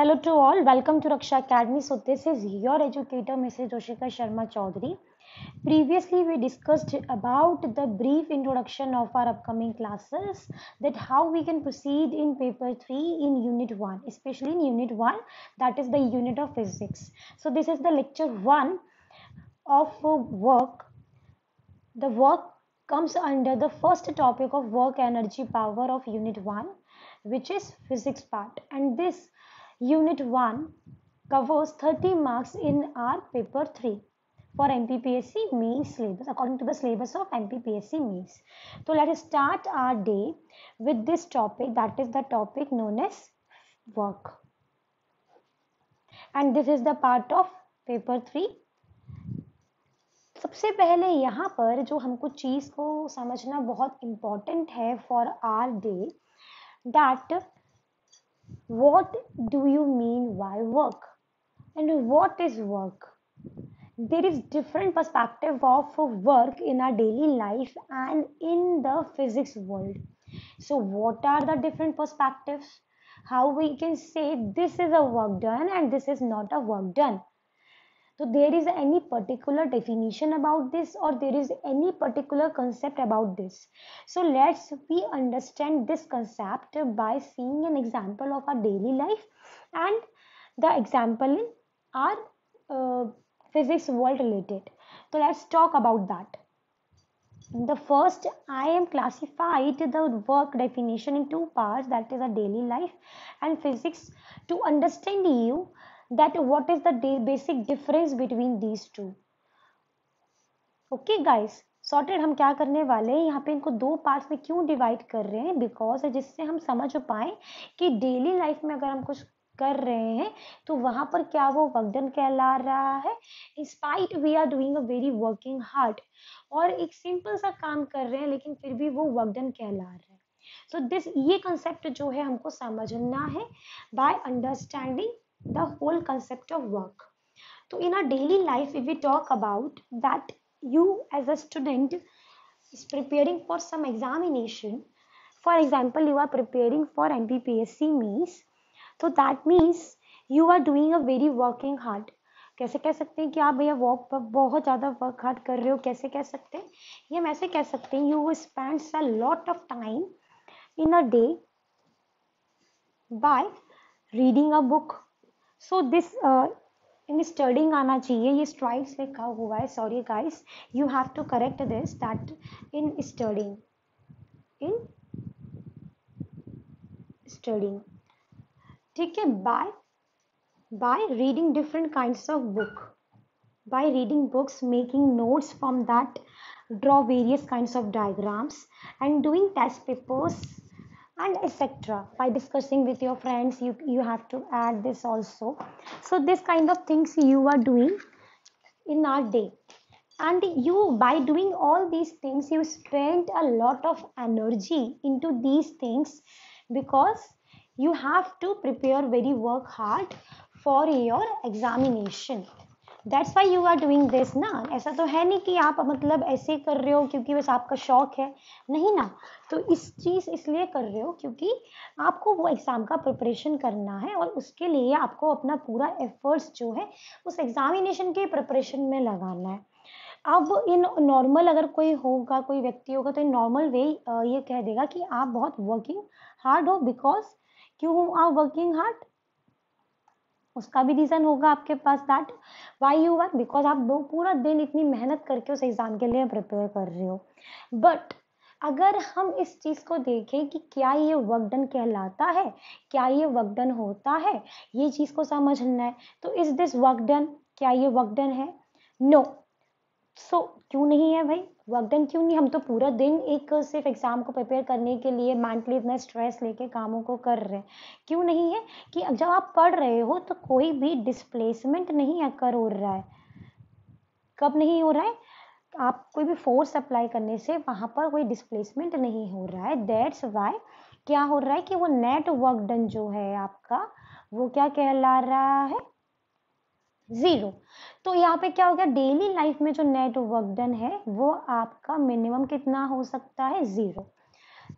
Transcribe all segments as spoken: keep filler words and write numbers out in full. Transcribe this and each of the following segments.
Hello to all, welcome to Raksha Academy. So this is your educator Missus Joshika Sharma Chaudhary. Previously we discussed about the brief introduction of our upcoming classes, that how we can proceed in paper three in unit one, especially in unit one, that is the unit of physics. So this is the lecture one of work. The work comes under the first topic of work, energy, power of unit one, which is physics part, and this unit one covers thirty marks in our paper three for M P P S C main syllabus, according to the syllabus of M P P S C mains. So let us start our day with this topic, that is the topic known as work. And this is the part of paper three. सबसे पहले यहाँ पर जो हमको चीज़ को समझना बहुत important है for our day, that what do you mean by work and what is work? There is different perspective of work in our daily life and in the physics world. So what are the different perspectives? How we can say this is a work done and this is not a work done? So there is any particular definition about this, or there is any particular concept about this? So let's we understand this concept by seeing an example of our daily life and the example in our uh, physics world related. So let's talk about that. The first, I am classified the work definition in two parts, that is a daily life and physics, to understand you that what is the basic difference between these two. Okay guys, sorted. हम क्या करने वाले हैं यहाँ पे, इनको दो parts में क्यों डिवाइड कर रहे हैं? बिकॉज जिससे हम समझ पाए कि डेली लाइफ में अगर हम कुछ कर रहे हैं तो वहाँ पर क्या वो वर्क डन कहला रहा है, in spite we are doing a very working hard, और एक सिंपल सा काम कर रहे हैं लेकिन फिर भी वो वर्क डन कहला रहा है. सो so दिस ये कंसेप्ट जो है हमको समझना है by understanding the whole concept of work. So in our daily life, if we talk about that, you as a student is preparing for some examination. For example, you are preparing for M P P S C mains. So that means you are doing a very working hard. कैसे कह सकते हैं कि आप भैया work पर बहुत ज़्यादा वर्क हार्ड कर रहे हो? कैसे कह सकते हैं? ये हम ऐसे कह सकते हैं, you spend a lot of time in a day by reading a book. So this in studying आना चाहिए, ये स्ट्राइड्स लिखा हुआ है, sorry guys, you have to correct this, that in studying, in studying, ठीक है, by by reading different kinds of book, by reading books, making notes from that, draw various kinds of diagrams and doing test papers and et cetera. By discussing with your friends, you you have to add this also. So this kind of things you are doing in our day, and you by doing all these things you spend a lot of energy into these things, because you have to prepare very work hard for your examination. That's why you are doing this ना. ऐसा तो है नहीं कि आप मतलब ऐसे कर रहे हो क्योंकि बस आपका शौक है, नहीं ना. तो इस चीज़ इसलिए कर रहे हो क्योंकि आपको वो एग्ज़ाम का प्रिपरेशन करना है, और उसके लिए आपको अपना पूरा एफर्ट्स जो है उस एग्ज़ामिनेशन के प्रिपरेशन में लगाना है. अब इन नॉर्मल अगर कोई होगा, कोई व्यक्ति होगा, तो इन नॉर्मल वे ये कह देगा कि आप बहुत वर्किंग हार्ड हो. बिकॉज क्यों आप वर्किंग हार्ड, उसका भी रीज़न होगा आपके पास, that why you are, because आप दो पूरा दिन इतनी मेहनत करके उस एग्ज़ाम के लिए प्रिपेयर कर रहे हो. बट अगर हम इस चीज़ को देखें कि क्या ये वर्क डन कहलाता है, क्या ये वर्क डन होता है, ये चीज़ को समझना है. तो इज़ दिस वर्क डन, क्या ये वर्क डन है? नो. सो क्यों नहीं है भाई वर्क डन? क्यों नहीं? हम तो पूरा दिन एक सिर्फ एग्ज़ाम को प्रिपेयर करने के लिए मेंटली इतना स्ट्रेस लेके कामों को कर रहे हैं. क्यों नहीं है? कि जब आप पढ़ रहे हो तो कोई भी डिस्प्लेसमेंट नहीं अकर हो रहा है. कब नहीं हो रहा है? आप कोई भी फोर्स अप्लाई करने से वहाँ पर कोई डिस्प्लेसमेंट नहीं हो रहा है. दैट्स वाई क्या हो रहा है कि वो नेट वर्क डन जो है आपका, वो क्या कहला रहा है? ज़ीरो. तो यहाँ पे क्या हो गया, डेली लाइफ में जो नेट वर्क डन है वो आपका मिनिमम कितना हो सकता है? ज़ीरो.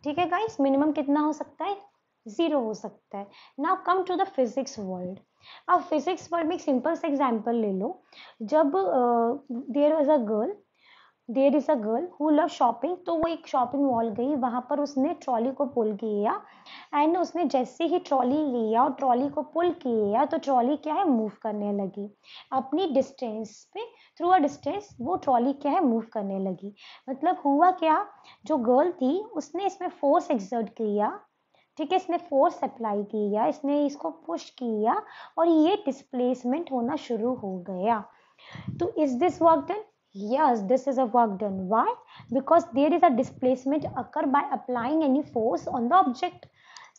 ठीक है गाइस, मिनिमम कितना हो सकता है? जीरो हो सकता है. Now come to the physics world. अब फिजिक्स वर्ल्ड में एक सिंपल सा एग्जाम्पल ले लो. जब there was a girl there is a girl who love shopping, तो वो एक शॉपिंग मॉल गई, वहाँ पर उसने ट्रॉली को पुल किया एंड उसने जैसे ही ट्रॉली लिया और ट्रॉली को पुल किया तो ट्रॉली क्या है मूव करने लगी अपनी डिस्टेंस पे, थ्रू अ डिस्टेंस वो ट्रॉली क्या है मूव करने लगी. मतलब हुआ क्या, जो गर्ल थी उसने इसमें फोर्स एक्सर्ट किया, ठीक है, इसने फोर्स अप्लाई किया, इसने इसको पुश किया और ये डिस्प्लेसमेंट होना शुरू हो गया. तो is this work done? Yes, this is a work done. Why? Because there is a displacement occur by applying any force on the object.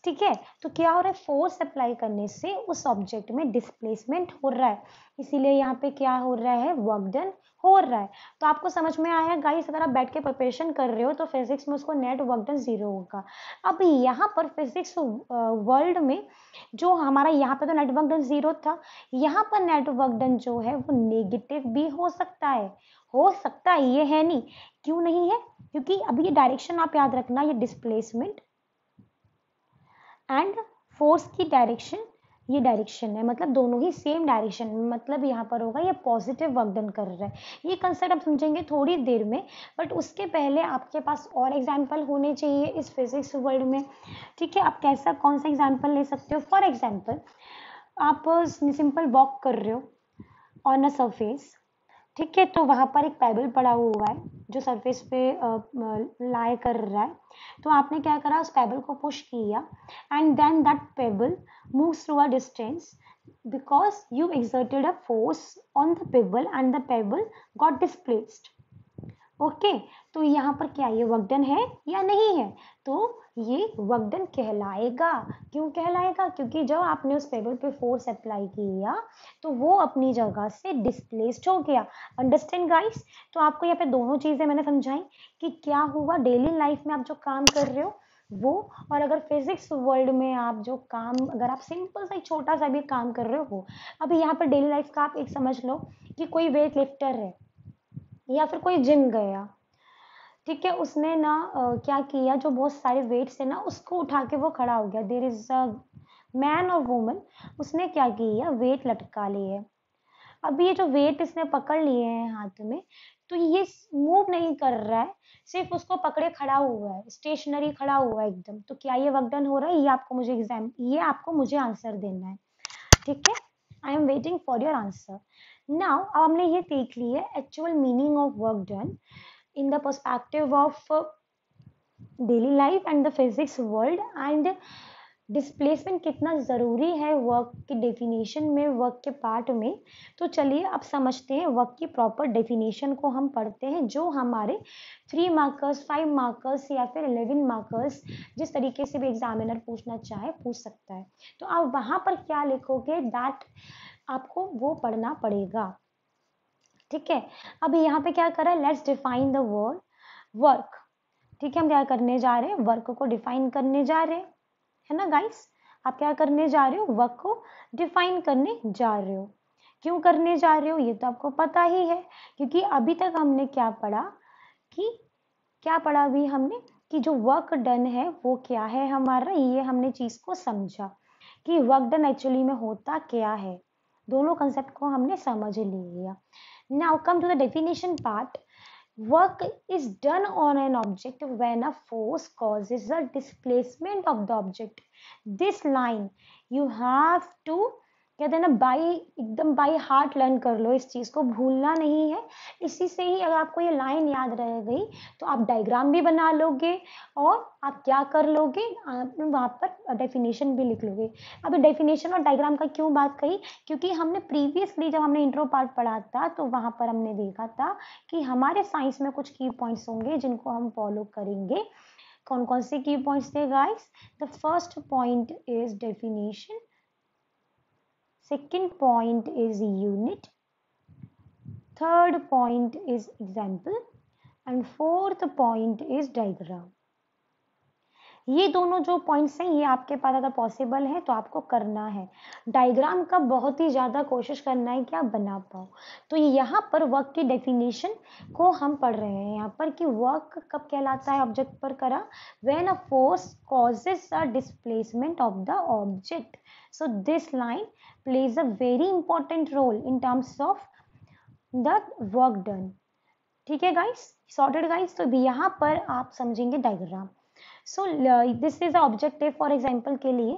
ठीक है, तो क्या हो रहा है, फोर्स अप्लाई करने से उस ऑब्जेक्ट में डिस्प्लेसमेंट हो रहा है, इसीलिए यहाँ पे क्या हो रहा है वर्क डन हो रहा है. तो आपको समझ में आया गाइस, अगर आप बैठ के प्रिपरेशन कर रहे हो तो फिजिक्स में उसको नेट वर्क डन जीरो होगा. अब यहाँ पर फिजिक्स वर्ल्ड में जो हमारा यहाँ पे तो नेट वर्क डन जीरो था, यहाँ पर नेट वर्क डन जो है वो नेगेटिव भी हो सकता है, हो सकता है ये है नहीं. क्यों नहीं है? क्योंकि अभी ये डायरेक्शन आप याद रखना, ये डिस्प्लेसमेंट एंड फोर्स की डायरेक्शन, ये डायरेक्शन है, मतलब दोनों ही सेम डायरेक्शन, मतलब यहाँ पर होगा ये पॉजिटिव वर्क डन कर रहा है. ये कंसेप्ट आप समझेंगे थोड़ी देर में, बट उसके पहले आपके पास और एग्जाम्पल होने चाहिए इस फिजिक्स वर्ल्ड में. ठीक है, आप कैसा कौन सा एग्जाम्पल ले सकते हो. फॉर एग्जाम्पल, आप सिंपल वॉक कर रहे हो ऑन अ सरफेस, ठीक है, तो वहाँ पर एक पैबल पड़ा हुआ है जो सरफेस पे लाए कर रहा है, तो आपने क्या करा, उस पैबल को पुश किया and then that pebble moves through a distance because you exerted a force on the pebble and the pebble got displaced. Okay, तो यहाँ पर क्या ये वर्क डन है या नहीं है? तो ये वर्क डन कहलाएगा. क्यों कहलाएगा? क्योंकि जब आपने उस पेबल पे फोर्स अप्लाई किया तो वो अपनी जगह से डिस्प्लेस्ड हो गया. Understand guys? तो आपको यहाँ पे दोनों चीज़ें मैंने समझाई कि क्या हुआ डेली लाइफ में आप जो काम कर रहे हो वो, और अगर फिजिक्स वर्ल्ड में आप जो काम, अगर आप सिंपल सा छोटा सा भी काम कर रहे हो. अभी यहाँ पर डेली लाइफ का आप एक समझ लो कि कोई वेट लिफ्टर है या फिर कोई जिम गया, ठीक है, उसने ना आ, क्या किया, जो बहुत सारे वेट्स है ना उसको उठा के वो खड़ा हो गया. देयर इज अ मैन और वुमन, उसने क्या किया वेट लटका लिए. अब ये जो वेट इसने पकड़ लिए हैं हाथ में, तो ये मूव नहीं कर रहा है, सिर्फ उसको पकड़े खड़ा हुआ है, स्टेशनरी खड़ा हुआ है एकदम. तो क्या ये वर्क डन हो रहा है? ये आपको मुझे एग्जाम ये आपको मुझे आंसर देना है. ठीक है, I am waiting for your answer. Now अब हमने ये देख लिया actual meaning of work done in the perspective of daily life and the physics world, and displacement कितना ज़रूरी है वर्क की definition में, वर्क के पार्ट में. तो चलिए अब समझते हैं वर्क की प्रॉपर डेफिनेशन को हम पढ़ते हैं, जो हमारे थ्री मार्कर्स, फाइव मार्कर्स या फिर इलेवन मार्कर्स, जिस तरीके से भी एग्जामिनर पूछना चाहे पूछ सकता है. तो आप वहाँ पर क्या लिखोगे, दैट आपको वो पढ़ना पड़ेगा. ठीक है, अब यहाँ पे क्या करा, let's define the word work. ठीक है, हम क्या करने जा रहे हैं, वर्क को डिफाइन करने जा रहे हैं, है ना गाइस? आप क्या करने जा रहे हो, वर्क को डिफाइन करने जा रहे हो. क्यों करने जा रहे हो ये तो आपको पता ही है, क्योंकि अभी तक हमने क्या पढ़ा कि क्या पढ़ा अभी हमने कि जो वर्क डन है वो क्या है हमारा, ये हमने चीज़ को समझा कि वर्क डन एक्चुअली में होता क्या है. दोनों कंसेप्ट को हमने समझ लिया. Now come to the definition part. Work is done on an object when a force causes a displacement of the object. This line you have to कहते हैं ना बाई एकदम बाई हार्ट लर्न कर लो, इस चीज़ को भूलना नहीं है. इसी से ही अगर आपको ये लाइन याद रह गई तो आप डायग्राम भी बना लोगे और आप क्या कर लोगे, आप वहाँ पर डेफिनेशन भी लिख लोगे. अब डेफिनेशन और डायग्राम का क्यों बात कही, क्योंकि हमने प्रीवियसली जब हमने इंट्रो पार्ट पढ़ा था तो वहाँ पर हमने देखा था कि हमारे साइंस में कुछ की पॉइंट्स होंगे जिनको हम फॉलो करेंगे. कौन कौन से की पॉइंट्स थे guys? The first point is definition, second point is unit, third point is example and fourth point is diagram. ये दोनों जो पॉइंट्स हैं ये आपके पास अगर पॉसिबल है तो आपको करना है। डायग्राम का बहुत ही ज़्यादा कोशिश करना है कि आप बना पाओ। तो यहाँ पर वर्क की डेफिनेशन को हम पढ़ रहे हैं यहाँ पर कि वर्क कब कहलाता है ऑब्जेक्ट पर करा, when a force causes a displacement of the object. So this line plays a very important role in terms of the work done. ठीक है गाइस, सॉर्टेड गाइस। तो यहाँ पर आप समझेंगे diagram. So this is objective. For example के लिए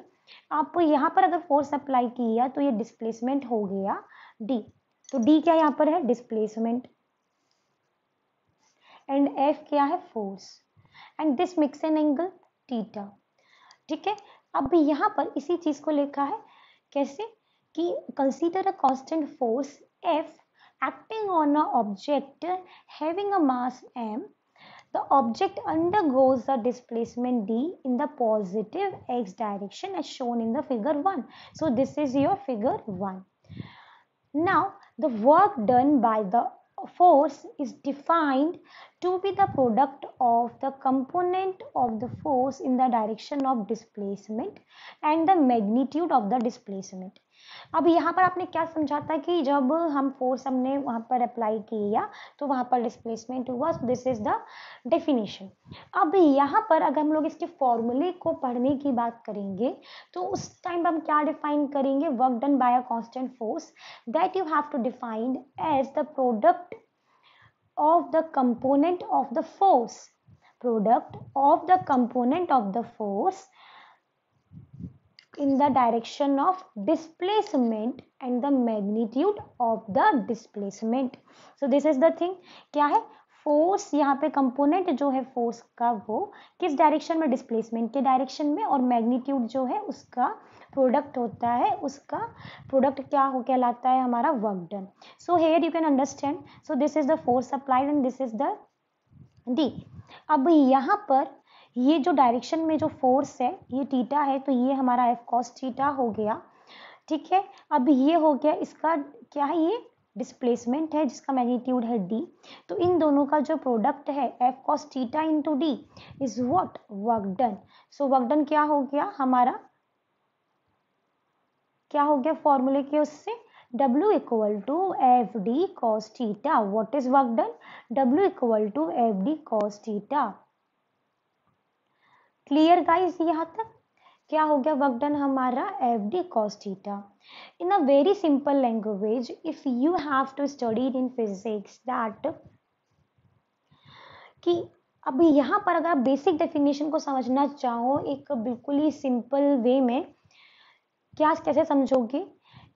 आप यहाँ पर अगर फोर्स अप्लाई किया तो ये डिस्प्लेसमेंट हो गया डी। तो डी क्या यहाँ पर है? डिस्प्लेसमेंट। एंड एफ क्या है? Force. And this makes an angle theta. ठीक है, अब यहाँ पर इसी चीज को लिखा है कैसे कि consider a constant force F acting on an object having a mass m, the object undergoes the displacement d in the positive x direction as shown in the figure one. So this is your figure one. Now the work done by the force is defined to be the product of the component of the force in the direction of displacement and the magnitude of the displacement. अब यहाँ पर आपने क्या समझा था कि जब हम फोर्स हमने वहाँ पर अप्लाई किया तो वहाँ पर डिस्प्लेसमेंट हुआ। This is the definition. अब यहाँ पर अगर हम लोग इसके फॉर्मूले को पढ़ने की बात करेंगे तो उस टाइम हम क्या डिफाइन करेंगे? Work done by a constant force that you have to define as the product of the component of the force, product of the component of the force in the direction of displacement and the magnitude of the displacement. So this is the thing. क्या है? Force यहाँ पे component जो है force का वो किस direction में? डिस्प्लेसमेंट के डायरेक्शन में। और मैग्नीट्यूड जो है उसका प्रोडक्ट होता है, उसका प्रोडक्ट क्या हो कहलाता है? हमारा work done. So here you can understand. So this is the force applied and this is the D. अब यहाँ पर ये जो डायरेक्शन में जो फोर्स है ये थीटा है तो ये हमारा एफ कॉस थीटा हो गया। ठीक है, अब ये हो गया इसका क्या है? ये डिस्प्लेसमेंट है जिसका मैग्नीट्यूड है डी। तो इन दोनों का जो प्रोडक्ट है F cos theta into D is what? Work done. So work done क्या हो गया हमारा? क्या हो गया फॉर्मूले के उससे? W equal to F D cos theta. What is work done? W equal to F D cos theta. Clear guys यहाँ तक? क्या हो गया वर्क डन हमारा? F D cos theta. In a very simple language if you have to study in physics that कि अब यहाँ पर अगर आप बेसिक डेफिनेशन को समझना चाहो एक बिल्कुल ही सिंपल वे में, क्या कैसे समझोगे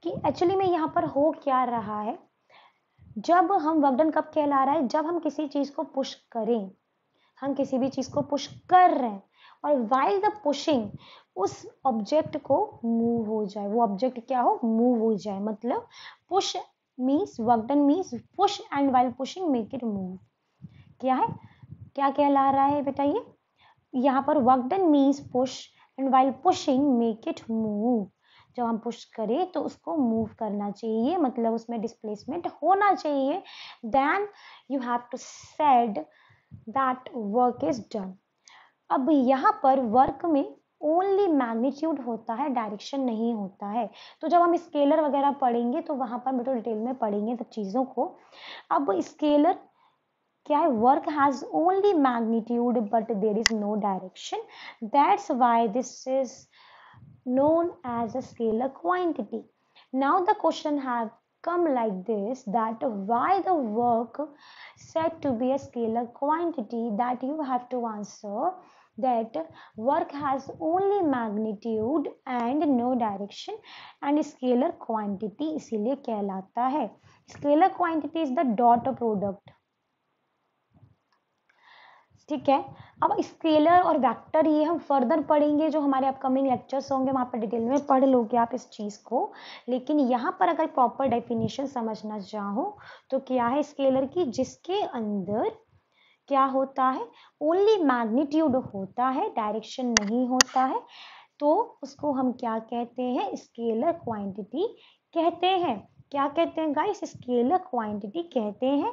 कि एक्चुअली में यहाँ पर हो क्या रहा है? जब हम वर्क डन कब कहला रहा है? जब हम किसी चीज़ को पुश करें, हम किसी भी चीज़ को पुश कर रहे हैं और वाइल द पुशिंग उस ऑब्जेक्ट को मूव हो जाए, वो ऑब्जेक्ट क्या हो? मूव हो जाए। मतलब push means work done means push and while pushing make it move. क्या है? क्या कहला रहा है बेटा ये? यहाँ पर work done means push and while pushing make it move. जब हम पुश करें तो उसको मूव करना चाहिए, मतलब उसमें डिस्प्लेसमेंट होना चाहिए। Then you have to said that work is done. अब यहाँ पर वर्क में ओनली मैग्नीट्यूड होता है, डायरेक्शन नहीं होता है। तो जब हम स्केलर वगैरह पढ़ेंगे तो वहाँ पर बिल्कुल डिटेल में पढ़ेंगे सब चीज़ों को। अब स्केलर क्या है? Work has only magnitude but there is no direction, that's why this is known as a scalar quantity. Now the question have come like this that why the work said to be a scalar quantity, that you have to answer that work has only magnitude and no direction and scalar quantity इसीलिए कहलाता है। Scalar quantity is the dot product। ठीक है, अब scalar और vector ये हम further पढ़ेंगे जो हमारे अपकमिंग लेक्चर्स होंगे, वहाँ पर डिटेल में पढ़ लोगे आप इस चीज़ को। लेकिन यहाँ पर अगर प्रॉपर डेफिनेशन समझना चाहो तो क्या है स्केलर की? जिसके अंदर क्या होता है? ओनली मैग्नीट्यूड होता है, डायरेक्शन नहीं होता है, तो उसको हम क्या कहते हैं? स्केलर क्वांटिटी कहते हैं। क्या कहते हैं गाइस? स्केलर क्वांटिटी कहते हैं।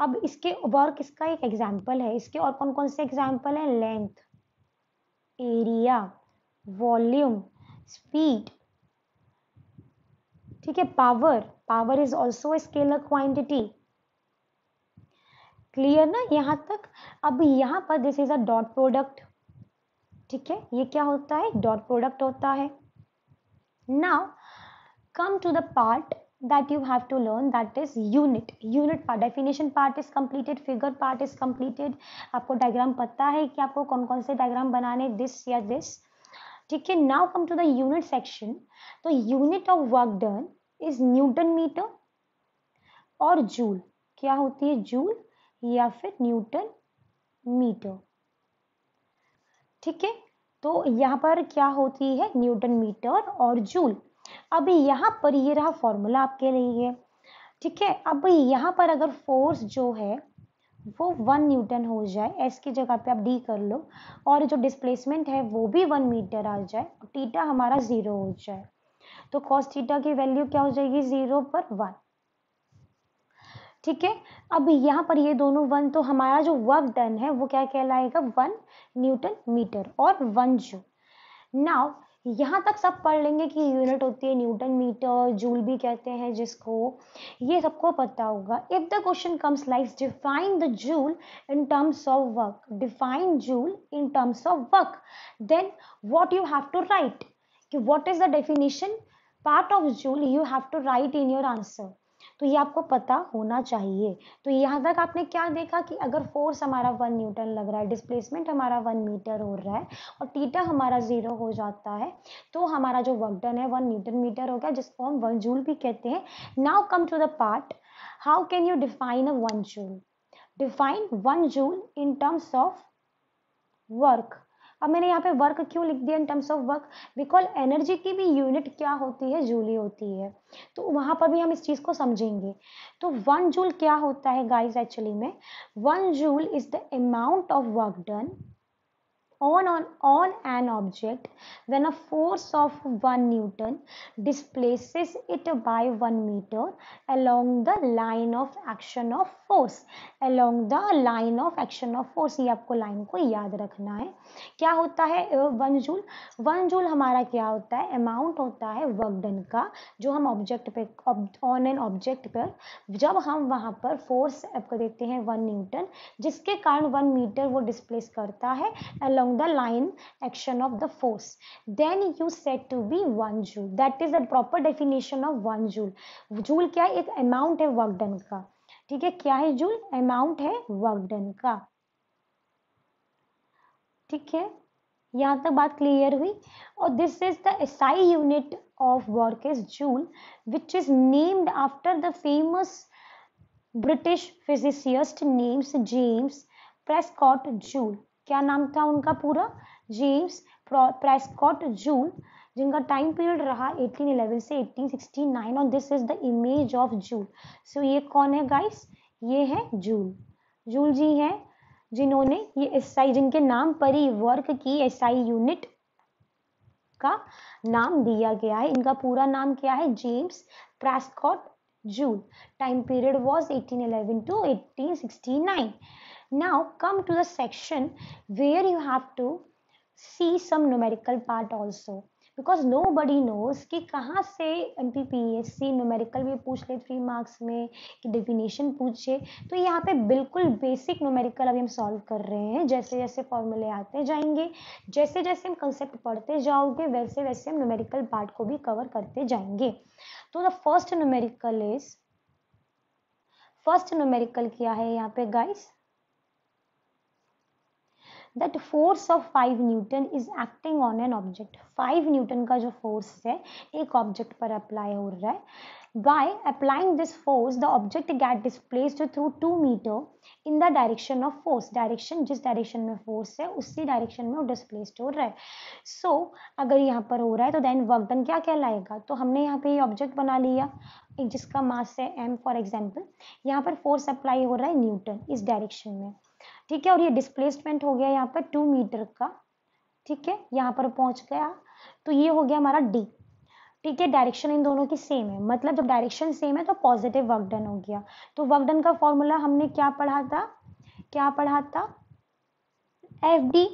अब इसके वर्क इसका एक एग्जाम्पल है। इसके और कौन कौन से एग्जाम्पल है? लेंथ, एरिया, वॉल्यूम, स्पीड, ठीक है, power, power is also a scalar quantity. Clear ना यहाँ तक। अब यहाँ पर this is a dot product, ठीक है, ये क्या होता है, डॉट प्रोडक्ट होता है। Now come to the part that you have to learn, that is unit. Unit part, definition part is completed, figure part is completed. आपको डायग्राम पता है कि आपको कौन कौन से डायग्राम बनाने, दिस या दिस, ठीक है। Now come to the unit section. तो unit of work done is newton metre और जूल, क्या होती है, जूल या फिर न्यूटन मीटर, ठीक है। तो यहाँ पर क्या होती है, न्यूटन मीटर और जूल। अब यहाँ पर ये रहा फॉर्मूला आपके लिए, ठीक है। अब यहाँ पर अगर फोर्स जो है वो वन न्यूटन हो जाए, एस की जगह पे आप डी कर लो, और जो डिस्प्लेसमेंट है वो भी वन मीटर आ जाए, टीटा हमारा जीरो हो जाए, तो कॉस टीटा की वैल्यू क्या हो जाएगी, जीरो पर वन, ठीक है। अब यहाँ पर ये दोनों वन, तो हमारा जो वर्क डन है वो क्या कहलाएगा, वन न्यूटन मीटर और वन जूल। नाउ यहाँ तक सब पढ़ लेंगे कि यूनिट होती है न्यूटन मीटर, जूल भी कहते हैं जिसको, ये सबको पता होगा। If the question comes like define the joule in terms of work, define joule in terms of work, then what you have to write, कि what is the definition part of joule, you have to write in your answer. तो ये आपको पता होना चाहिए। तो यहाँ तक आपने क्या देखा कि अगर फोर्स हमारा वन न्यूटन लग रहा है, डिस्प्लेसमेंट हमारा वन मीटर हो रहा है और टीटा हमारा जीरो हो जाता है, तो हमारा जो वर्क डन है वन न्यूटन मीटर हो गया, जिसको हम वन जूल भी कहते हैं। Now come to the part, how can you define a one joule, define one joule in terms of work. अब मैंने यहाँ पे वर्क क्यों लिख दिया in terms of work, because energy की भी यूनिट क्या होती है, जूल ही होती है, तो वहाँ पर भी हम इस चीज़ को समझेंगे। तो वन जूल क्या होता है गाइस, एक्चुअली में one joule is the amount of work done on on on an object when a force of one newton displaces it by one metre along the line of action of force, along the line of action of force. ये आपको line को याद रखना है। क्या होता है one joule, one joule हमारा क्या होता है, अमाउंट होता है वर्क डन का, जो हम ऑब्जेक्ट पे, ऑन एन ऑब्जेक्ट पर जब हम वहाँ पर फोर्स देते हैं वन न्यूटन, जिसके कारण वन मीटर वो डिस्प्लेस करता है along the line action of the force, then you said to be one joule. That is the proper definition of one joule. Joule क्या है, एक amount है work done का, ठीक है। क्या है joule, amount है work done का, ठीक है। यहाँ तक बात क्लियर हुई। और this is the S I unit of work is joule, which is named after the famous British physicist names James Prescott Joule. क्या नाम था उनका पूरा, जेम्स प्रेस्कॉट जूल, जिनका टाइम पीरियड रहा अठारह सौ ग्यारह से अठारह सौ उनहत्तर। और this is the image of Joule. So ये कौन है गाइस, ये है जूल। जूल जी हैं जिन्होंने ये एसआई, जिनके नाम पर ही वर्क की एसआई यूनिट का नाम दिया गया है। इनका पूरा नाम क्या है, James Prescott Joule. Time period was अठारह सौ ग्यारह टू अठारह सौ उनहत्तर। Now come to the section where you have to see some numerical part also, because nobody knows कि कहाँ से M P P S C numerical भी पूछ ले three marks में, कि definition पूछे। तो यहाँ पे बिल्कुल basic numerical अभी हम solve कर रहे हैं। जैसे जैसे formula आते जाएंगे, जैसे जैसे हम concept पढ़ते जाओगे, वैसे वैसे हम numerical part को भी cover करते जाएंगे। तो the first numerical is, first numerical क्या है यहाँ पे guys? That force of five Newton is acting on an object. five Newton का जो force है एक object पर apply हो रहा है। By applying this force, the object get displaced through two meter in the direction of force. Direction, जिस direction में force है उसी direction में वो displaced हो रहा है। So अगर यहाँ पर हो रहा है तो then work done क्या कहलाएगा। तो हमने यहाँ पे ये object बना लिया, एक जिसका मास है m for example, यहाँ पर force apply हो रहा है Newton इस direction में, ठीक है। और ये डिस्प्लेसमेंट हो गया यहाँ पर टू मीटर का, ठीक है, यहाँ पर पहुंच गया। तो ये हो गया हमारा डी, ठीक है। डायरेक्शन इन दोनों की सेम है, मतलब जब डायरेक्शन सेम है तो पॉजिटिव वर्क डन हो गया। तो वर्क डन का फॉर्मूला हमने क्या पढ़ा था, क्या पढ़ा था, एफ डी।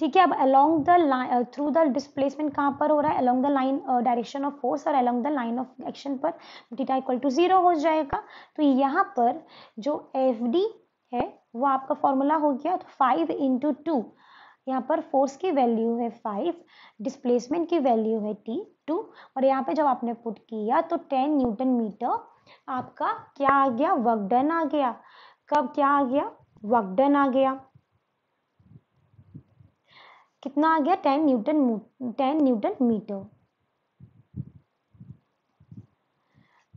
ठीक है। अब along the through the displacement कहाँ पर हो रहा है, along the line direction of force और along the line of action पर थीटा इक्वल टू जीरो हो जाएगा। तो यहाँ पर जो एफ डी है वो आपका फॉर्मूला हो गया, तो फाइव इंटू टू, यहाँ पर फोर्स की वैल्यू है फाइव, डिस्प्लेसमेंट की वैल्यू है टी टू, और यहाँ पे जब आपने पुट किया तो टेन न्यूटन मीटर आपका क्या आ गया, वर्क डन आ गया। कब क्या आ गया, वर्क डन आ गया। कितना आ गया, ten newton ten newton metre.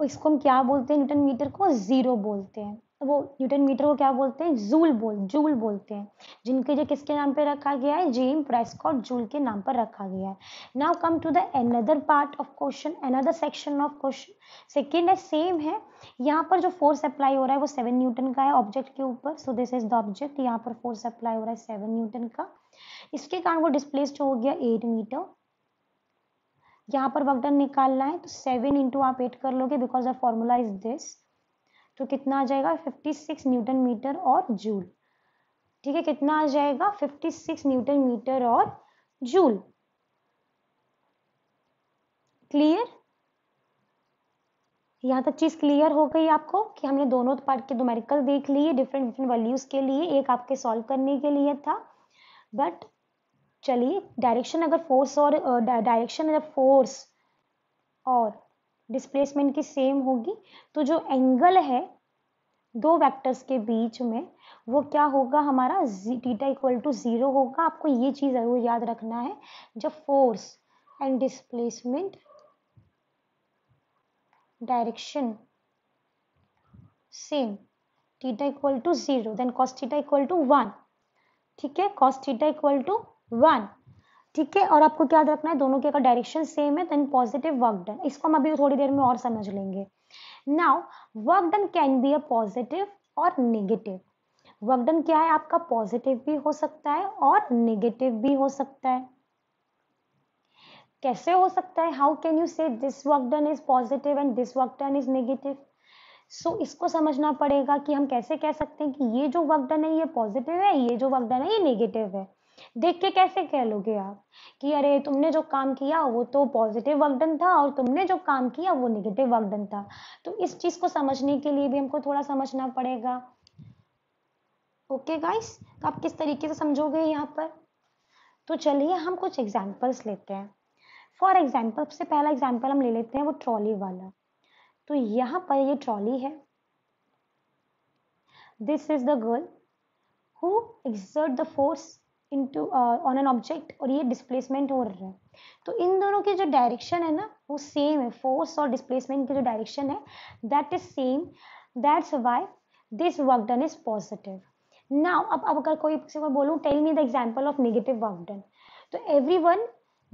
इसको हम क्या बोलते हैं, न्यूटन मीटर को जीरो बोलते हैं, वो न्यूटन मीटर को क्या बोलते हैं, जूल बोल जूल बोलते हैं, जिनके जो किसके नाम पे रखा गया है, जेम्स प्रेस्कॉट जूल के नाम पर रखा गया है। Now come to the another part of question, another section of question. Second है, सेम है, यहाँ पर जो फोर्स अप्लाई हो रहा है वो सेवन न्यूटन का है ऑब्जेक्ट के ऊपर, so this is the object, यहाँ पर फोर्स अप्लाई हो रहा है सेवन न्यूटन का, इसके कारण वो डिस्प्लेस्ड हो गया एट मीटर। यहाँ पर वर्क डन निकालना है तो सेवन इंटू आप एट कर लोगे because the formula is this, तो कितना आ जाएगा फिफ्टी सिक्स न्यूटन मीटर और जूल। ठीक है, कितना आ जाएगा फिफ्टी सिक्स न्यूटन मीटर और जूल। क्लियर, यहाँ तक चीज क्लियर हो गई आपको कि हमने दोनों पार्ट के न्यूमेरिकल देख लिए, डिफरेंट डिफरेंट वैल्यूज के लिए, एक आपके सॉल्व करने के लिए था। बट चलिए, डायरेक्शन अगर फोर्स और डायरेक्शन अगर फोर्स और डिस्प्लेसमेंट की सेम होगी तो जो एंगल है दो वेक्टर्स के बीच में वो क्या होगा हमारा, थीटा इक्वल टू जीरो होगा। आपको ये चीज़ ज़रूर याद रखना है, जब force and displacement direction same, theta equal to zero, then cos theta equal to one. ठीक है, cos theta equal to one. ठीक है, और आपको क्या याद रखना है, दोनों के अगर डायरेक्शन सेम है देन पॉजिटिव वर्क डन। इसको हम अभी थोड़ी देर में और समझ लेंगे। Now work done can be a positive और नेगेटिव। वर्क डन क्या है आपका, पॉजिटिव भी हो सकता है और नेगेटिव भी हो सकता है। कैसे हो सकता है, how can you say this work done is positive and this work done is negative. So so, इसको समझना पड़ेगा कि हम कैसे कह सकते हैं कि ये जो वर्क डन है ये पॉजिटिव है, ये जो वर्क डन है ये नेगेटिव है। देख के कैसे कह लोगे आप कि अरे तुमने जो काम किया वो तो पॉजिटिव वर्क डन था और तुमने जो काम किया वो नेगेटिव वर्क डन था। तो इस चीज को समझने के लिए भी हमको थोड़ा समझना पड़ेगा। ओके गाइस, तो आप किस तरीके से समझोगे यहाँ पर। तो चलिए हम कुछ एग्जाम्पल्स लेते हैं। फॉर एग्जाम्पल, सबसे पहला एग्जाम्पल हम ले लेते हैं वो ट्रॉली वाला। तो यहाँ पर ये ट्रॉली है, this is the girl who exert the force into on an object, और ये डिस्प्लेसमेंट हो रहा है। तो इन दोनों के जो डायरेक्शन है ना वो सेम है, फोर्स और डिस्प्लेसमेंट की जो डायरेक्शन है that is same, that's why this work done is positive. Now अब अब अगर कोई किसी को बोलूँ tell me the example of negative work done, तो everyone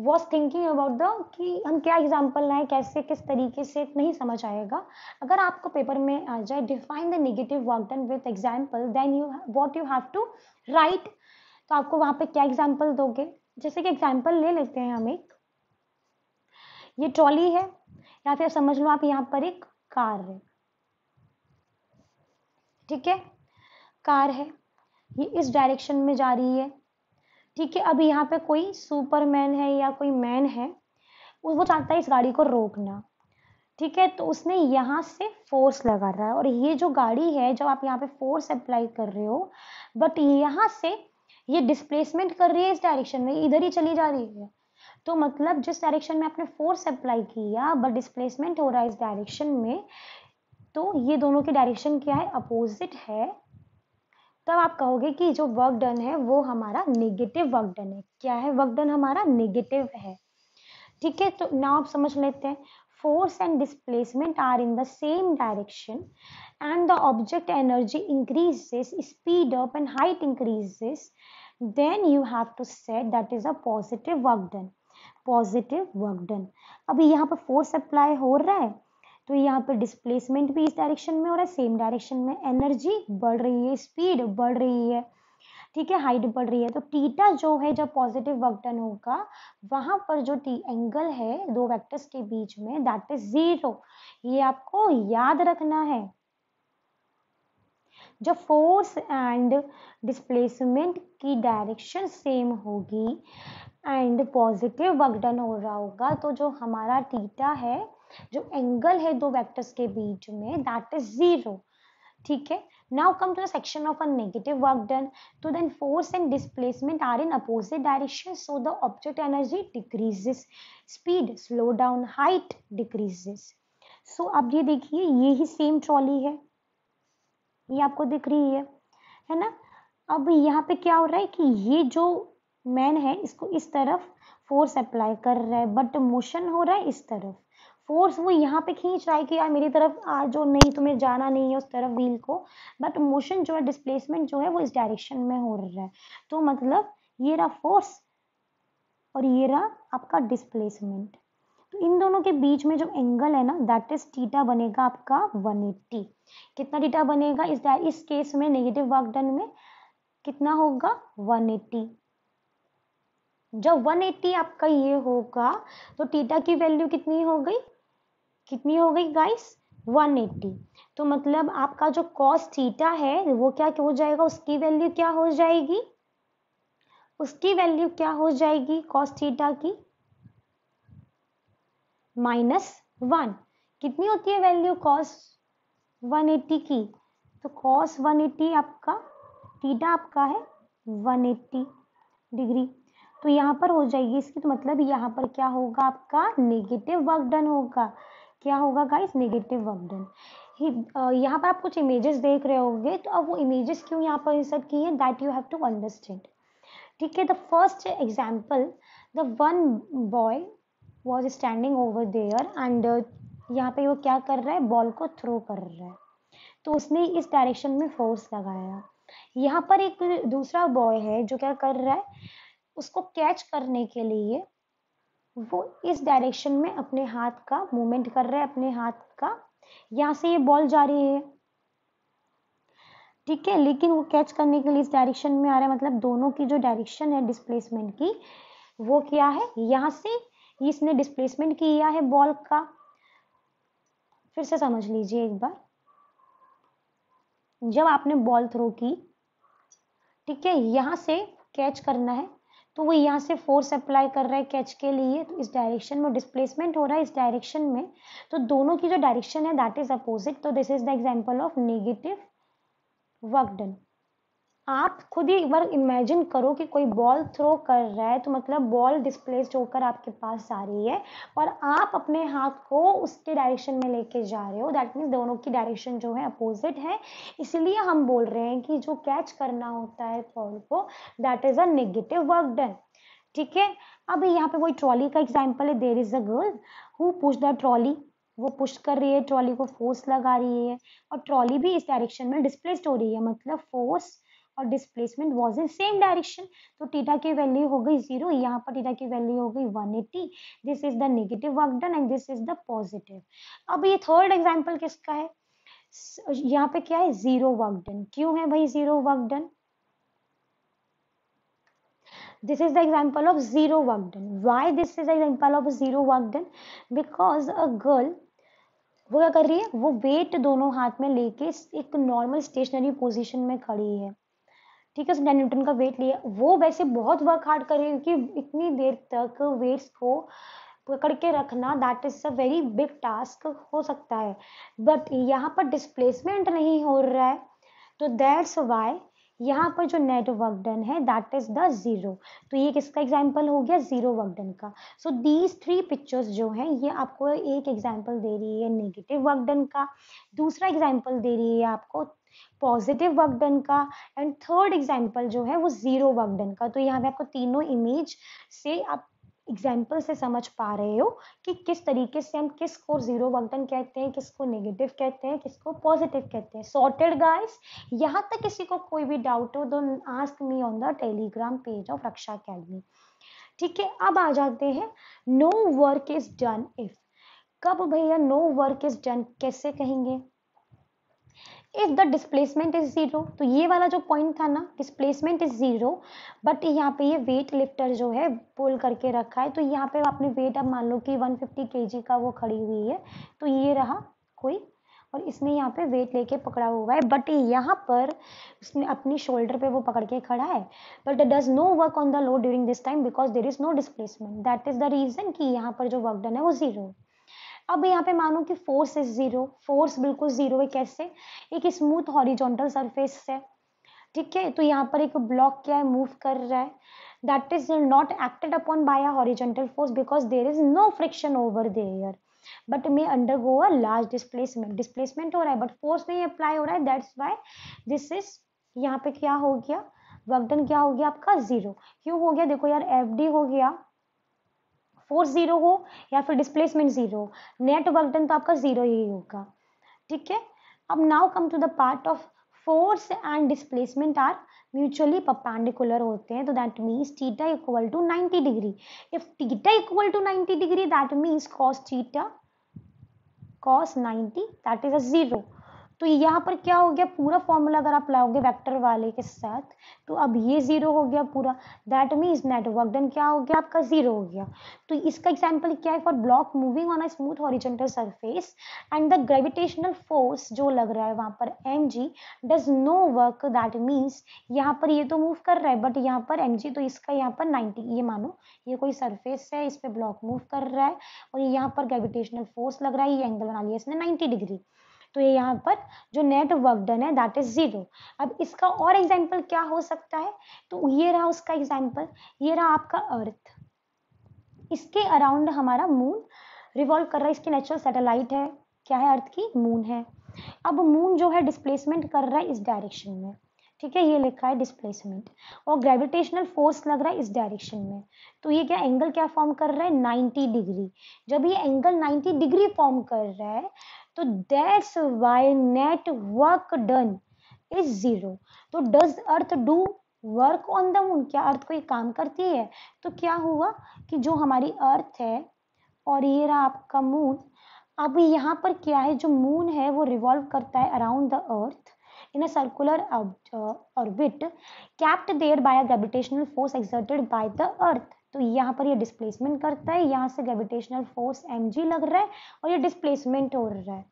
was thinking about the कि हम क्या एग्जाम्पल लाएं, कैसे किस तरीके से, नहीं समझ आएगा। अगर आपको पेपर में आ जाए define the negative work done with example, then you what you have to write, तो आपको वहां पे क्या एग्जाम्पल दोगे। जैसे कि एग्जाम्पल ले लेते हैं हम एक, ये ट्रॉली है या फिर समझ लो आप यहाँ पर एक कार है। ठीक है, कार है, ये इस डायरेक्शन में जा रही है। ठीक है, अब यहाँ पे कोई सुपरमैन है या कोई मैन है, वो चाहता है इस गाड़ी को रोकना। ठीक है, तो उसने यहाँ से फोर्स लगा रहा है, और ये जो गाड़ी है जब आप यहाँ पे फोर्स अप्लाई कर रहे हो बट यहाँ से ये डिस्प्लेसमेंट कर रही है, इस डायरेक्शन में इधर ही चली जा रही है। तो मतलब जिस डायरेक्शन में आपने फोर्स अप्लाई किया बट डिस्प्लेसमेंट हो रहा है इस डायरेक्शन में, तो ये दोनों के डायरेक्शन क्या है, अपोजिट है। तब आप कहोगे कि जो वर्क डन है वो हमारा नेगेटिव वर्क डन है। क्या है, वर्क डन हमारा नेगेटिव है। ठीक है, तो नाउ आप समझ लेते हैं, force and displacement are in the same direction and the object energy increases, speed up and height increases, then you have to say that is a positive work done, positive work done। अब यहाँ पर force apply हो रहा है, तो यहाँ पर displacement भी इस direction में हो रहा है, same direction में, energy बढ़ रही है, speed बढ़ रही है, ठीक है, हाइट बढ़ रही है। तो थीटा जो है जब पॉजिटिव वर्क डन होगा वहां पर जो टी एंगल है दो वेक्टर्स के बीच में दैट इज जीरो, ये आपको याद रखना है। जो फोर्स एंड डिस्प्लेसमेंट की डायरेक्शन सेम होगी एंड पॉजिटिव वर्क डन हो रहा होगा, तो जो हमारा थीटा है, जो एंगल है दो वेक्टर्स के बीच में, दैट इज जीरो. ठीक है. Now come to the section of a negative work done. तो then force and displacement are in opposite direction, so the object energy decreases, speed slow down, height decreases. सो अब ये देखिए, ये ही same trolley है, ये आपको दिख रही है, है ना. अब यहाँ पे क्या हो रहा है कि ये जो मैन है इसको इस तरफ फोर्स अप्लाई कर रहा है, बट मोशन हो रहा है इस तरफ. फोर्स वो यहाँ पे खींच रहा है कि यार मेरी तरफ आ जो, नहीं तुम्हें जाना नहीं है उस तरफ व्हील को, बट मोशन जो है, डिस्प्लेसमेंट जो है वो इस डायरेक्शन में हो रहा है. तो मतलब ये रहा फोर्स और ये रहा आपका डिस्प्लेसमेंट. तो इन दोनों के बीच में जो एंगल है ना, दैट इज थीटा बनेगा आपका वन एट्टी. कितना थीटा बनेगा इस इस केस में, नेगेटिव वर्क डन में कितना होगा, वन एट्टी. जब वन एट्टी आपका ये होगा तो थीटा की वैल्यू कितनी हो गई, कितनी हो गई गाइस, वन एट्टी. तो मतलब आपका जो कॉस थीटा है वो क्या हो जाएगा, उसकी वैल्यू क्या हो जाएगी, उसकी वैल्यू क्या हो जाएगी कॉस थीटा की, माइनस वन. कितनी होती है वैल्यू कॉस वन एट्टी की, तो कॉस वन एट्टी आपका, थीटा आपका है वन एट्टी डिग्री. तो यहाँ पर हो जाएगी इसकी, तो मतलब यहाँ पर क्या होगा आपका, नेगेटिव वर्क डन होगा. क्या होगा गाइस, नेगेटिव वर्क डन. यहाँ पर आप कुछ इमेजेस देख रहे होंगे, तो अब वो इमेजेस क्यों यहाँ पर इंसर्ट की है, that you have to understand. ठीक है. The first example, the one boy was standing over there and यहाँ पे वो क्या कर रहा है, बॉल को थ्रो कर रहा है, तो उसने इस डायरेक्शन में फोर्स लगाया. यहाँ पर एक दूसरा बॉय है जो क्या कर रहा है, उसको कैच करने के लिए वो इस डायरेक्शन में अपने हाथ का मूवमेंट कर रहा है, अपने हाथ का, यहाँ से ये बॉल जा रही है. ठीक है. लेकिन वो कैच करने के लिए इस डायरेक्शन में आ रहा है, मतलब दोनों की जो डायरेक्शन है डिस्प्लेसमेंट की वो क्या है, यहाँ से इसने डिस्प्लेसमेंट किया है बॉल का. फिर से समझ लीजिए एक बार, जब आपने बॉल थ्रो की, ठीक है, यहाँ से कैच करना है, तो वो यहाँ से फोर्स अप्लाई कर रहा है कैच के लिए, तो इस डायरेक्शन में डिस्प्लेसमेंट हो रहा है इस डायरेक्शन में, तो दोनों की जो डायरेक्शन है दैट इज अपोजिट. तो this is the example of negative work done. आप खुद ही एक बार इमेजिन करो कि कोई बॉल थ्रो कर रहा है, तो मतलब बॉल डिस्प्लेस्ड होकर आपके पास आ रही है और आप अपने हाथ को उसके डायरेक्शन में लेके जा रहे हो, दैट मीन्स दोनों की डायरेक्शन जो है अपोजिट है. इसलिए हम बोल रहे हैं कि जो कैच करना होता है बॉल को, that is a negative work done. ठीक है. अब यहाँ पे वही ट्रॉली का एग्जाम्पल है, there is a girl who push the trolley, वो पुश कर रही है ट्रॉली को, फोर्स लगा रही है, और ट्रॉली भी इस डायरेक्शन में डिस्प्लेस्ड हो रही है, मतलब फोर्स और displacement was in same direction. तो थीटा की वैल्यू हो गई जीरो, यहाँ पर थीटा की वैल्यू हो गई one eighty. This is the negative work done and this is the positive. अब ये थर्ड एग्जांपल किसका है, यहाँ पे क्या है, जीरो वर्क डन. क्यों है भाई zero work done? This is the example of zero work done. Why this is example of zero work done? Because a girl वो क्या कर रही है, वो वेट दोनों हाथ में लेके एक नॉर्मल स्टेशनरी पोजिशन में खड़ी है. ठीक है. उसने न्यूटन का वेट लिया, वो वैसे बहुत वर्क हार्ड कर रही है क्योंकि इतनी देर तक वेट्स को पकड़ के रखना that is a very big task हो सकता है, बट यहाँ पर डिस्प्लेसमेंट नहीं हो रहा है, तो दैट्स वाई यहाँ पर जो नेट वर्क डन है दैट इज द जीरो. तो ये किसका एग्जाम्पल हो गया, जीरो वर्क डन का. सो दीज थ्री पिक्चर्स जो हैं, ये आपको एक एग्जाम्पल दे रही है नेगेटिव वर्क डन का, दूसरा एग्जाम्पल दे रही है आपको पॉजिटिव वर्क डन का, एंड थर्ड एग्जाम्पल जो है वो जीरो वर्क डन का. तो यहाँ पे आपको तीनों इमेज से, आप एग्जाम्पल से समझ पा रहे हो कि किस तरीके से हम किस को जीरो वर्क डन कहते हैं, किसको नेगेटिव कहते हैं, किसको पॉजिटिव कहते हैं. Sorted guys. यहाँ तक किसी को कोई भी डाउट हो तो ask me on the Telegram page of Raksha academy. ठीक है. अब आ जाते हैं no work is done if. कब भैया नो वर्क इज डन कैसे कहेंगे? If the displacement is zero. तो ये वाला जो पॉइंट था ना, डिस्प्लेसमेंट इज जीरो, बट यहाँ पे ये वेट लिफ्टर जो है पुल करके रखा है, तो यहाँ पे आपने वेट, अब मान लो कि वन फिफ्टी केजी का वो खड़ी हुई है, तो ये रहा कोई और इसने यहाँ पे वेट लेके पकड़ा हुआ है, बट यहाँ पर उसने अपनी शोल्डर पे वो पकड़ के खड़ा है, but does no work on the load during this time because there is no displacement, that is the reason कि यहाँ पर जो वर्क डन है वो जीरो। अब यहाँ पे मानो कि फोर्स इज जीरो, फोर्स बिल्कुल जीरो है। कैसे? एक स्मूथ हॉरिजॉन्टल सरफेस है, ठीक है, तो यहाँ पर एक ब्लॉक क्या है, मूव कर रहा है, that is not acted upon by a horizontal force because there is no friction over there, but may undergo a large displacement, displacement हो रहा है बट फोर्स नहीं अप्लाई हो रहा है, दैट्स व्हाई दिस इज यहाँ पे क्या हो गया, वर्क डन क्या हो गया आपका जीरो। क्यों हो गया? देखो यार, एफ डी हो गया, फोर्स जीरो हो या फिर displacement zero, net work done तो आपका जीरो ही होगा, ठीक है। अब now come to the part of force and displacement are mutually perpendicular होते हैं, तो that means theta equal to ninety degree. If theta equal to ninety degree that means cos theta cos ninety that is a zero. तो यहाँ पर क्या हो गया, पूरा फॉर्मूला अगर आप लाओगे वेक्टर वाले के साथ तो अब ये जीरो हो गया पूरा, that means net work done क्या हो गया आपका जीरो हो गया। तो इसका एग्जाम्पल क्या है, for block moving on a smooth horizontal surface and the gravitational force जो लग रहा है वहाँ पर M G does no work, that means यहाँ पर ये तो मूव कर रहा है बट यहाँ पर एम जी, तो इसका यहाँ पर नाइन्टी, ये मानो ये कोई सरफेस है, इस पर ब्लॉक मूव कर रहा है और यहाँ पर ग्रेविटेशनल फोर्स लग रहा है, ये एंगल बना लिया इसने नाइन्टी डिग्री, तो ये यहाँ पर जो नेट वर्क डन है दैट इज जीरो। अब इसका और एग्जाम्पल क्या हो सकता है, तो ये रहा उसका एग्जाम्पल, ये रहा आपका अर्थ, इसके अराउंड हमारा मून रिवॉल्व कर रहा है, इसकी नेचुरल सैटेलाइट है, क्या है अर्थ की, मून है। अब मून जो है डिस्प्लेसमेंट कर रहा है इस डायरेक्शन में, ठीक है, ये लिखा है डिस्प्लेसमेंट, और ग्रेविटेशनल फोर्स लग रहा है इस डायरेक्शन में, तो ये क्या एंगल क्या फॉर्म कर रहा है नाइन्टी डिग्री। जब ये एंगल नाइन्टी डिग्री फॉर्म कर रहा है तो that's why net work done is zero. तो does earth do work on the moon, क्या अर्थ कोई काम करती है? तो क्या हुआ कि जो हमारी अर्थ है और ये रहा आपका मून, अब यहाँ पर क्या है, जो मून है वो रिवॉल्व करता है around the earth in a circular orbit capped there by a gravitational force exerted by the earth। तो यहाँ पर ये डिस्प्लेसमेंट करता है, यहाँ से ग्रेविटेशनल फोर्स mg लग रहा है और ये डिस्प्लेसमेंट हो रहा है,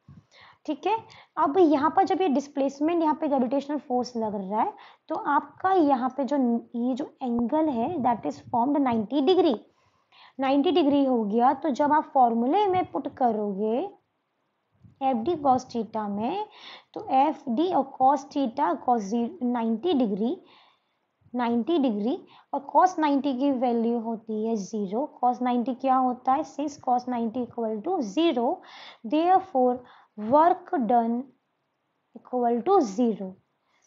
ठीक है। अब यहाँ पर जब ये डिस्प्लेसमेंट, यहाँ पे ग्रेविटेशनल फोर्स लग रहा है तो आपका यहाँ पे जो ये जो एंगल है that is formed ninety degree, ninety degree हो गया। तो जब आप फॉर्मूले में पुट करोगे एफ डी कॉस थीटा में, तो एफ डी और cos theta cos ninety degree ninety degree और कॉस नाइन्टी की वैल्यू होती है जीरो, कॉस नाइन्टी क्या होता है six, cos ninety equal to zero, therefore work done equal to zero.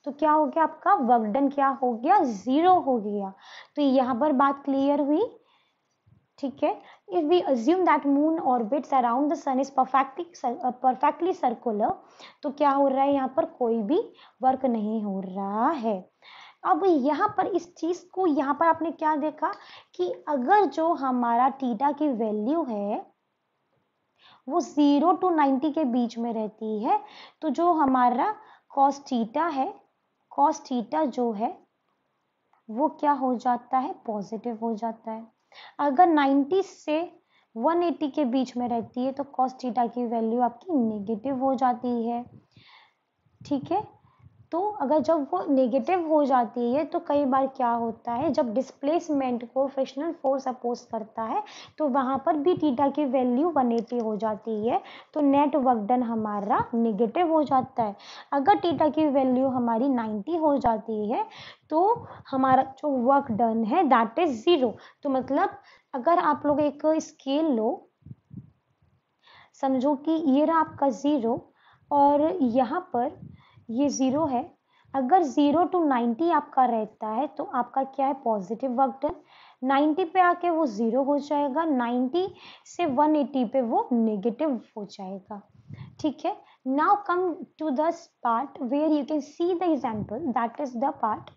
तो क्या हो गया आपका वर्क डन क्या हो गया जीरो हो गया। तो यहाँ पर बात क्लियर हुई, ठीक है। If we assume that moon orbits around the sun is perfectly perfectly circular, तो क्या हो रहा है यहाँ पर कोई भी वर्क नहीं हो रहा है। अब यहाँ पर इस चीज़ को, यहाँ पर आपने क्या देखा कि अगर जो हमारा थीटा की वैल्यू है वो जीरो टू नाइन्टी के बीच में रहती है, तो जो हमारा कॉस थीटा है, कॉस थीटा जो है वो क्या हो जाता है, पॉजिटिव हो जाता है। अगर नाइन्टी से वन एटी के बीच में रहती है तो cos थीटा की वैल्यू आपकी नेगेटिव हो जाती है, ठीक है। तो अगर जब वो नेगेटिव हो जाती है तो कई बार क्या होता है, जब डिस्प्लेसमेंट को फ्रिक्शनल फोर्स अपोज करता है तो वहाँ पर भी थीटा की वैल्यू वन एटी हो जाती है, तो नेट वर्क डन हमारा नेगेटिव हो जाता है। अगर थीटा की वैल्यू हमारी नाइन्टी हो जाती है तो हमारा जो वर्क डन है दैट इज ज़ीरो। तो मतलब अगर आप लोग एक स्केल लो, समझो कि ये रहा आपका ज़ीरो और यहाँ पर ये ज़ीरो है, अगर ज़ीरो टू नाइन्टी आपका रहता है तो आपका क्या है पॉजिटिव वर्क डन, नाइन्टी पे आके वो ज़ीरो हो जाएगा, नाइन्टी से वन एटी पे वो नेगेटिव हो जाएगा, ठीक है। Now come to this part where you can see the example, that is the part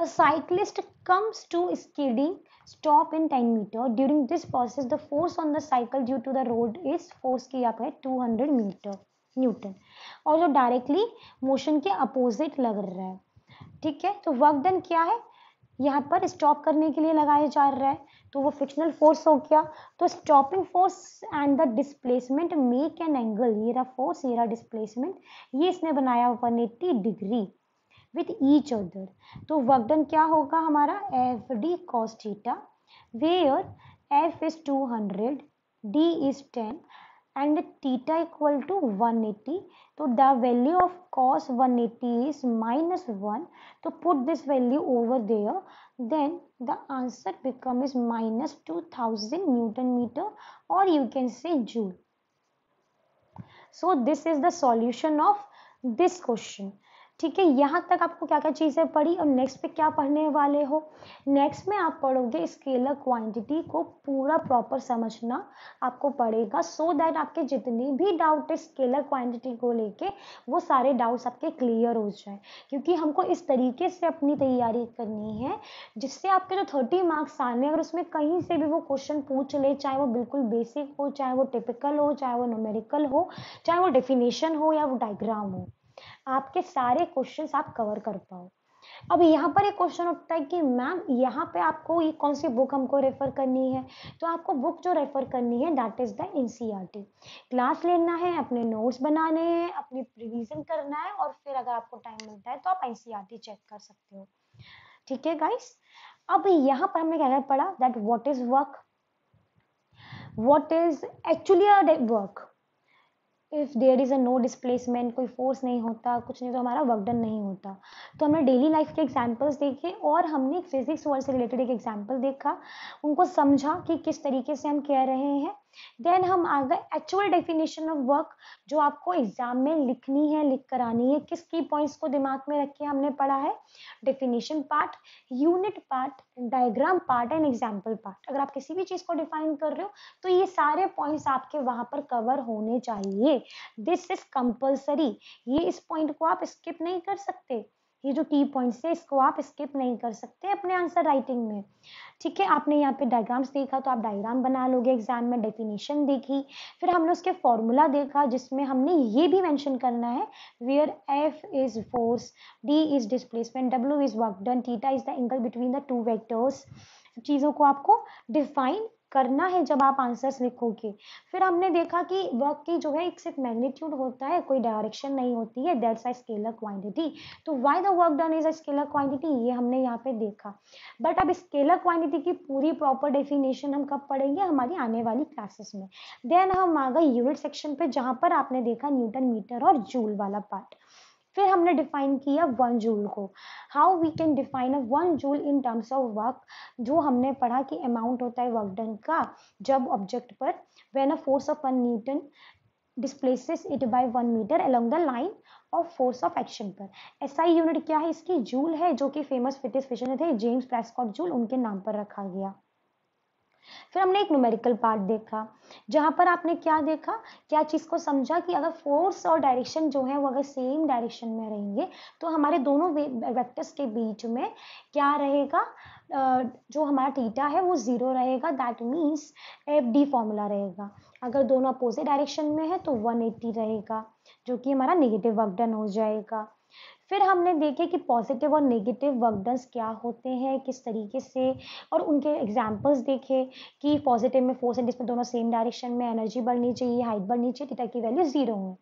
a cyclist comes to skidding stop in ten metre, during this process the force on the cycle due to the road is, force की आप है two hundred metre Newton, और जो directly motion के opposite लग रहा है, ठीक है। तो वर्क डन क्या है यहाँ पर स्टॉप करने के लिए लगाया जा रहा है, तो वो फ्रिक्शनल फोर्स हो गया। तो stopping force and the displacement make an angle, ये रहा फोर्स, ये रहा डिस्प्लेसमेंट, ये इसने बनाया one eighty degree with each other. तो वर्क डन क्या होगा हमारा, F D cos theta, where F is two hundred, D is ten and theta equal to one eighty. तो the value of cos one eighty is minus one, तो put this value over there, then the answer become is minus two thousand newton metre और you can say joule. So this is the solution of this question. ठीक है, यहाँ तक आपको क्या क्या चीज़ें पढ़ी और नेक्स्ट पे क्या पढ़ने वाले हो, नेक्स्ट में आप पढ़ोगे स्केलर क्वांटिटी को पूरा प्रॉपर समझना आपको पड़ेगा, सो दैट आपके जितने भी डाउट है स्केलर क्वांटिटी को लेके वो सारे डाउट्स आपके क्लियर हो जाए, क्योंकि हमको इस तरीके से अपनी तैयारी करनी है जिससे आपके जो थर्टी मार्क्स आने, अगर उसमें कहीं से भी वो क्वेश्चन पूछ ले, चाहे वो बिल्कुल बेसिक हो, चाहे वो टिपिकल हो, चाहे वो न्यूमेरिकल हो, चाहे वो डेफिनेशन हो या वो डायग्राम हो, आपके सारे क्वेश्चंस आप कवर कर पाओ। अब यहाँ पर एक क्वेश्चन उठता है कि मैम यहाँ पे आपको ये कौन सी बुक हमको रेफर करनी है, तो आपको बुक जो रेफर करनी है that is the NCERT. Class लेना है, अपने नोट्स बनाने हैं, अपनी रिवीजन करना है और फिर अगर आपको टाइम मिलता है तो आप एनसीईआरटी चेक कर सकते हो। ठीक है गाइस, अब यहाँ पर हमने क्या क्या पढ़ा, that what is work, what is actually a work, if there is a no displacement, कोई फोर्स नहीं होता, कुछ नहीं तो हमारा वर्क डन नहीं होता। तो हमने डेली लाइफ के एग्जाम्पल्स देखे और हमने फिजिक्स वर्ल्ड से रिलेटेड एक एग्जाम्पल देखा, उनको समझा कि किस तरीके से हम कह रहे हैं। देन हम आ गए एक्चुअल डेफिनेशन ऑफ वर्क, जो आपको एग्जाम में लिखनी है, लिख कर आनी है, किस की पॉइंट्स को दिमाग में रख के हमने पढ़ा है, definition part, unit part, diagram part and example part. अगर आप किसी भी चीज़ को डिफाइन कर रहे हो तो ये सारे पॉइंट्स आपके वहाँ पर कवर होने चाहिए, दिस इज कंपल्सरी, ये इस पॉइंट को आप स्किप नहीं कर सकते, ये जो की पॉइंट्स है इसको आप स्किप नहीं कर सकते अपने आंसर राइटिंग में। ठीक है, आपने यहाँ पे डायग्राम्स देखा तो आप डायग्राम बना लोगे एग्जाम में, डेफिनेशन देखी, फिर हमने उसके फॉर्मूला देखा जिसमें हमने ये भी मेंशन करना है, where F is force, D is displacement, W is work done, theta is the angle between the two vectors. चीज़ों को आपको डिफाइन करना है जब आप आंसर्स लिखोगे। फिर हमने देखा कि वर्क की जो है एक सिर्फ मैग्नीट्यूड होता है, कोई डायरेक्शन नहीं होती है, दैट्स अ स्केलर क्वांटिटी। तो why the work done is a scalar quantity, ये हमने यहाँ पे देखा। बट अब स्केलर क्वांटिटी की पूरी प्रॉपर डेफिनेशन हम कब पढ़ेंगे, हमारी आने वाली क्लासेस में। देन हम आ गए यूनिट सेक्शन पे, जहाँ पर आपने देखा न्यूटन मीटर और जूल वाला पार्ट। फिर हमने डिफाइन किया वन जूल को, how we can define a one joule in terms of work, जो हमने पढ़ा कि अमाउंट होता है वर्क डन का जब ऑब्जेक्ट पर, when a force of one newton displaces it by one metre along the line of force of action पर। एसआई यूनिट क्या है इसकी, जूल है, जो कि फेमस फिजिक्स फिजिशियन थे जेम्स प्रेस्कॉट जूल, उनके नाम पर रखा गया। फिर हमने एक न्यूमेरिकल पार्ट देखा, जहां पर आपने क्या देखा, क्या चीज को समझा कि अगर फोर्स और डायरेक्शन जो है वो अगर सेम डायरेक्शन में रहेंगे तो हमारे दोनों वेक्टर्स के बीच में क्या रहेगा, जो हमारा थीटा है वो जीरो रहेगा, that means F D formula रहेगा। अगर दोनों अपोजिट डायरेक्शन में है तो वन एटी रहेगा, जो कि हमारा नेगेटिव वर्क डन हो जाएगा। फिर हमने देखे कि पॉजिटिव और नेगेटिव वर्क डन क्या होते हैं, किस तरीके से, और उनके एग्जांपल्स देखे कि पॉजिटिव में फोर्स है जिसमें दोनों सेम डायरेक्शन में, एनर्जी बढ़नी चाहिए, हाइट बढ़नी चाहिए, थीटा की वैल्यू जीरो है,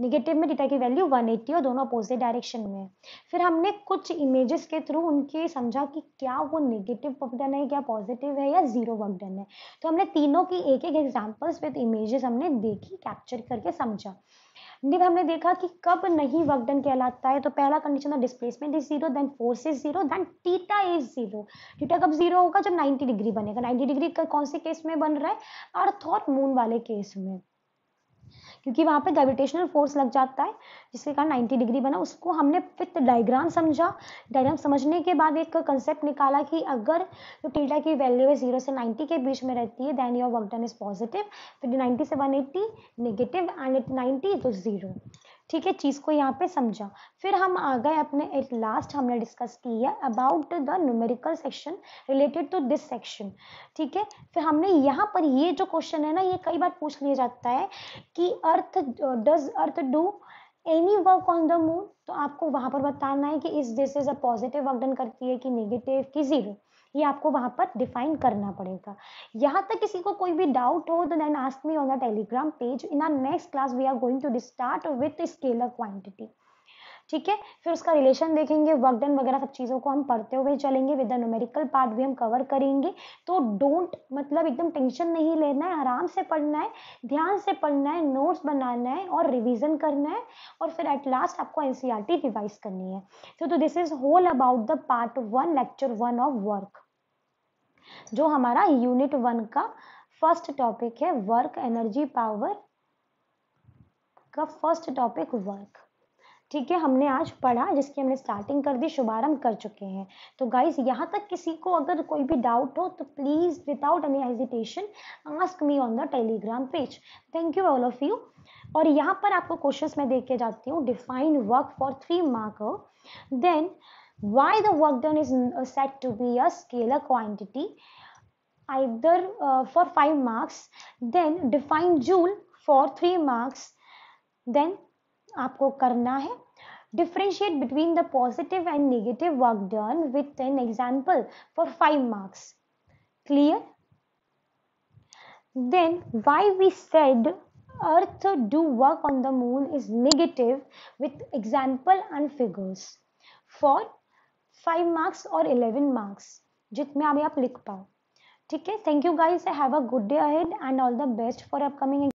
नेगेटिव में थीटा की वैल्यू वन एटी और दोनों अपोजिट डायरेक्शन में। फिर हमने कुछ इमेजेस के थ्रू उनके समझा कि क्या वो नेगेटिव वर्क डन है, क्या पॉजिटिव है, या जीरो वर्क डन है। तो हमने तीनों की एक एक एग्जाम्पल्स विद इमेजेस हमने देखी, कैप्चर करके समझा। फिर हमने देखा कि कब नहीं वर्क डन कहलाता है, तो पहला कंडीशन था displacement is zero, then force is zero, then theta is zero. Theta कब जीरो होगा, जब नाइंटी डिग्री बनेगा। नाइंटी डिग्री का कौन से केस में बन रहा है, अर्थ और मून वाले केस में, क्योंकि वहाँ पे ग्रेविटेशनल फोर्स लग जाता है, जिसके कारण नाइंटी डिग्री बना। उसको हमने विथ डायग्राम समझा। डायग्राम समझने के बाद एक कंसेप्ट निकाला कि अगर जो थीटा की वैल्यू है जीरो से नाइंटी के बीच में रहती है, then your work done is positive, फिर नाइंटी से one eighty negative and at ninety तो जीरो। ठीक है, चीज़ को यहाँ पे समझा। फिर हम आ गए अपने एट लास्ट, हमने डिस्कस किया about the numerical section related to this section. ठीक है, फिर हमने यहाँ पर ये जो क्वेश्चन है ना, ये कई बार पूछ लिया जाता है कि earth does earth do any work on the moon, तो आपको वहाँ पर बताना है कि इस this is a positive work done करती है कि नेगेटिव कि जीरो, ये आपको वहाँ पर डिफाइन करना पड़ेगा। यहाँ तक किसी को कोई भी डाउट हो तो then ask me on the Telegram page. In our next class we are going to start with scalar quantity, ठीक है। फिर उसका रिलेशन देखेंगे, वर्क डन वगैरह सब चीज़ों को हम पढ़ते हुए चलेंगे, विद द न्यूमेरिकल पार्ट भी हम कवर करेंगे। तो डोंट मतलब एकदम टेंशन नहीं लेना है, आराम से पढ़ना है, ध्यान से पढ़ना है, नोट्स बनाना है और रिवीजन करना है, और फिर एट लास्ट आपको एनसीईआरटी रिवाइज करनी है। सो तो this is whole about the part one, lecture one of work, जो हमारा यूनिट वन का फर्स्ट टॉपिक है। वर्क, एनर्जी, पावर का फर्स्ट टॉपिक वर्क, ठीक है। हमने आज पढ़ा, जिसकी हमने स्टार्टिंग कर दी, शुभारंभ कर चुके हैं। तो गाइज यहाँ तक किसी को अगर कोई भी डाउट हो तो please without any hesitation ask me on the Telegram page. Thank you all of you. और यहाँ पर आपको क्वेश्चंस मैं देख के जाती हूँ। Define work for three marker, then why the work done is set to be a scalar quantity either for five marks, then define joule for three marks. Then आपको करना है differentiate between the positive and negative work done with an example for five marks, clear. Then why we said earth do work on the moon is negative with example and figures for five marks और eleven marks, जितने आप आप लिख पाओ, ठीक है। Thank you guys, have a good day ahead and all the best for upcoming.